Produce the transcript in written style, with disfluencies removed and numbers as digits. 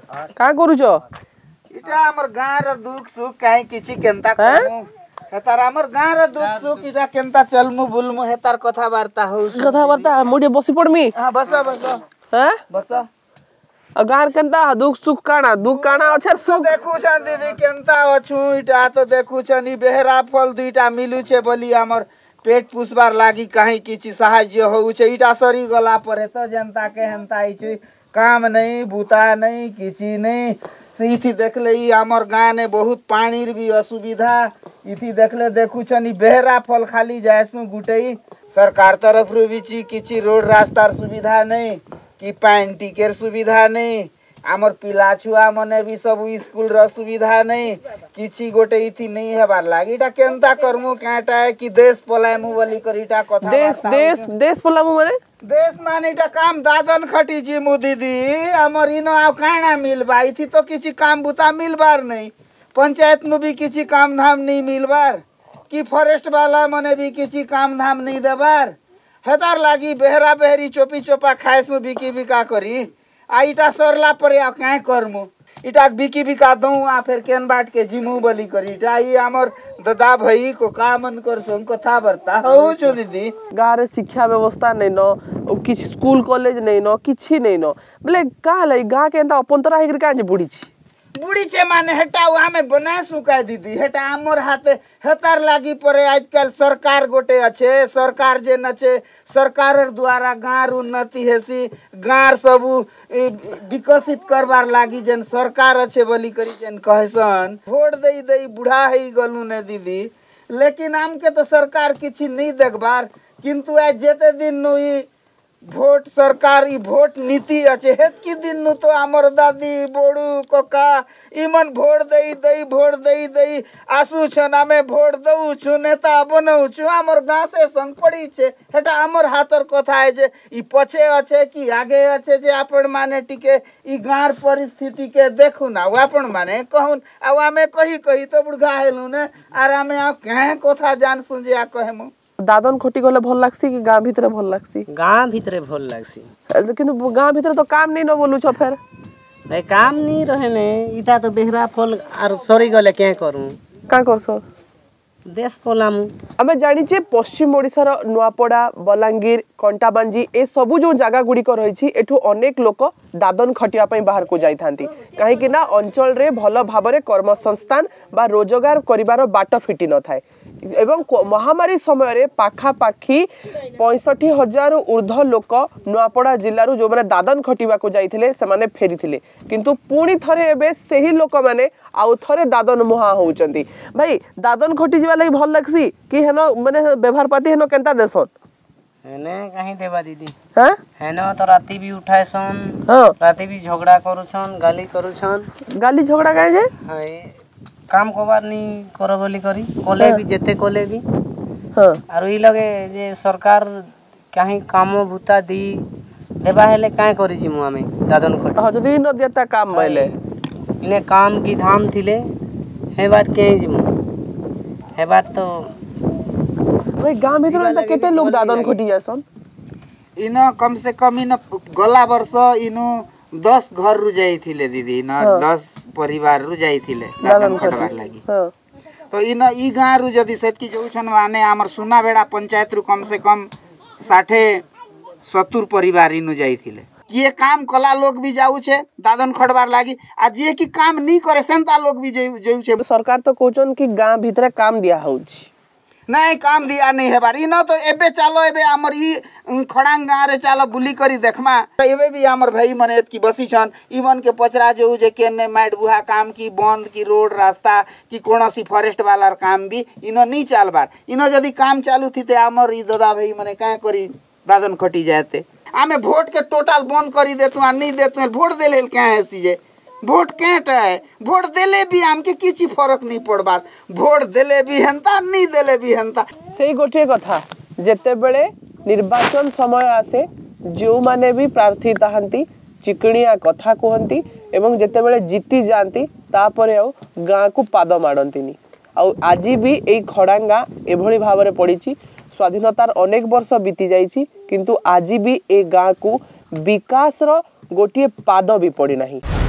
का करूचो इटा हमर गां रे दुख सुख काई किछि केनता करमु हेतार हमर गां रे दुख सुख इटा केनता चलमु बुलमु हेतार कथा वार्ता हो कथा वार्ता मुडे बसी पडमी। हां बसा बसा हैं बसा अगार केनता दुख सुख काना दुख काना अछर सुख देखु छ दीदी केनता अछु इटा तो देखु छ नि बेहरा फल दुइटा मिलु छे बोली हमर पेट पुसबार लागी काई किछि सहाय्य होउ छे इटा सरी गला परे तो जनता के हंता इछि काम नहीं भूता नहीं किसी नहीं इथी देखले आमर गाँव ने बहुत पानी भी असुविधा इथी देखले देखु छनी बेहरा फल खाली जायसु गुटई सरकार तरफ रू भी किसी रोड रास्ता सुविधा नहीं कि पैन टिकेर सुविधा नहीं आमर पिला छुआ मने भी सब स्कूल रा सुविधा नहीं किसी गोटे इथी नहीं हेबार लागी इटा केनता करमु काटा है कि देश पलायमु वाली कर इटा कथा देश देश देश पलायमु माने देश माने इटा काम दादन खटी जी मु दीदी आमर इनो आ काना मिलबा इथी तो किसी काम बुता मिलबार नहीं पंचायत नु भी किसी काम धाम नहीं मिलबार कि फॉरेस्ट वाला मने भी किसी काम धाम नहीं देबार हेतार लागी बेहरा बेहरी चोपी चोपा खाइसु बिकी बिका करी आ इटा सरला पर आ काहे करमु इटा बिकी बिका दऊ आ फेर केन बाट के जिमु बली करी इटा ई हमर दादा भई को कामन कर सं कथा बर्ता हो छ दीदी गाँव रे शिक्षा व्यवस्था नै न कि स्कूल कॉलेज नै न किछि नै न बोले का लई गाँव के अंदर अपनतरा हे का जे बुढ़ी छे माने हेटा उ हमें बनाय सुकाय दीदी हेटा हमर हाथे हेतार लागी परे आजकल सरकार गोटे अच्छे सरकार जे नचे सरकार द्वारा गाँव उन्नति हेसी गाँव सब विकसित करबार लागी जन सरकार अच्छे बोली करी जन कहसन वोट दई दई बूढ़ा है गलू ने दीदी लेकिन हम के तो सरकार किछि नहीं देखबार किंतु आज जते दिन नु वोट सरकारी वोट नीति अच्छे हेत की दिन नु तो आमर दादी बोड़ू कोका इमन वोट दई दई आसू छना में वोट दऊ छु नेता बनऊ छु आमर गाँव से संग पड़ी छे हेटा आमर हाथर कथा है जे ई पछे अच्छे कि आगे अच्छे जे अपन माने टिके ई गाँव परिस्थिति के देखू ना अपन माने कहून आ आमे कही कही तो बुढ़ा हेलू ने आरा में आ कहे कथा जान सुजे आ कहमु दादन खोटी गले भल लागसी कि गांव भीतर भल लागसी गांव भीतर भल लागसी लेकिन गांव भीतर तो काम नहीं न बोलू छ फेर ए काम नहीं रहे ने इटा तो बेहरा फल और सरी गले के करू का करसो देश पलाम हमें जानी छे पश्चिम ओडिसा रो नुआपड़ा बलांगीर कंटाबांजी ए सब जो जगह गुडी को रही छी एठु अनेक लोक दादन खटिया पई बाहर को जाई थांती काहे कि ना अंचल रे भलो भाबरे कर्म संस्थान बा रोजगार करिवारो बाट फिटी न थाए एवं महामारी समय रे पाखापाखी 65,000 ऊर्ध लोक नुआपड़ा जिलू जो मैंने दादन खटिया जाते से फेरी किंतु पुणी थरे एबे सही लोक मैंने आउ थे दादन मुहां होउचंती भाई दादन खटी जीवा लई भल लागसी कि हेनो माने व्यवहार पाती हेनो केनता देसन हेने काहे देबा दीदी हां हेनो तो राती भी उठायसन राती भी झगड़ा करूछन गाली झगड़ा काहे जे हां काम कोबार नहीं करो बोली करी कोले भी जेते कोले भी हां आरो ई लगे जे सरकार काहे काम भूता दी देबा हेले काहे करी छी मु हमें दादन खट हां जदी न देता काम भइले इने काम की धाम थिले हे बात के जी मु हे बात तो भाई गांव भीतर त केते लोग दादन खटी जासन इना कम से कम इन गला वर्ष इनु 10 घर रु जाई थिले दीदी ना 10 परिवार रु जाई थिले दादन खटबार लागि तो इन ई गां रु जदी सेत की जो छन माने हमर सुना बेड़ा पंचायत रु कम से कम 60-70 परिवार इनु जाई थिले ये काम कला लोग भी जाऊ छे दादन खटबार लागि आ जे की काम नी करे सेंता लोग भी जाऊ छे सरकार तो कोचन की गां भीतर काम दिया होउछ नहीं काम दिया नहीं है बार इन तो एबे चलो एबे आमर ई खड़ांग गाँव रे चलो बुली करी देखमा एबे भी आमर भाई मने की बसी छन इवन के पचरा जो जे केने माइट बुहा काम की बंद की रोड रास्ता की कोनोसी फॉरेस्ट वाला काम भी इनो नहीं चलबार इनो यदि काम चालू थी ते आमर ई दादा भाई मने काहे करी दादन खटी जाते आमे वोट के टोटल बंद करी देतु आ नहीं देतु वोट देले काहे हसी जे वोट कैटा है वोट देले भी हमके किछि फरक नहीं पड़बार वोट देले भी हंता नहीं देले भी हंता सेही गोटे कथा जेते बेले निर्वाचन समय आसे जो माने भी प्रार्थी ताहंती चिकणिया कथा कहंती एवं जेते बेले जीती जानती तापरे आ गाँ को पाद माडंतीनी आ आज भी ए खड़ांगा एभली भाव में पड़ीची स्वाधीनतार अनेक वर्ष बीती जाइची किंतु आज भी ए गाँ को विकास रो गोटे पाद भी पड़ी नहीं।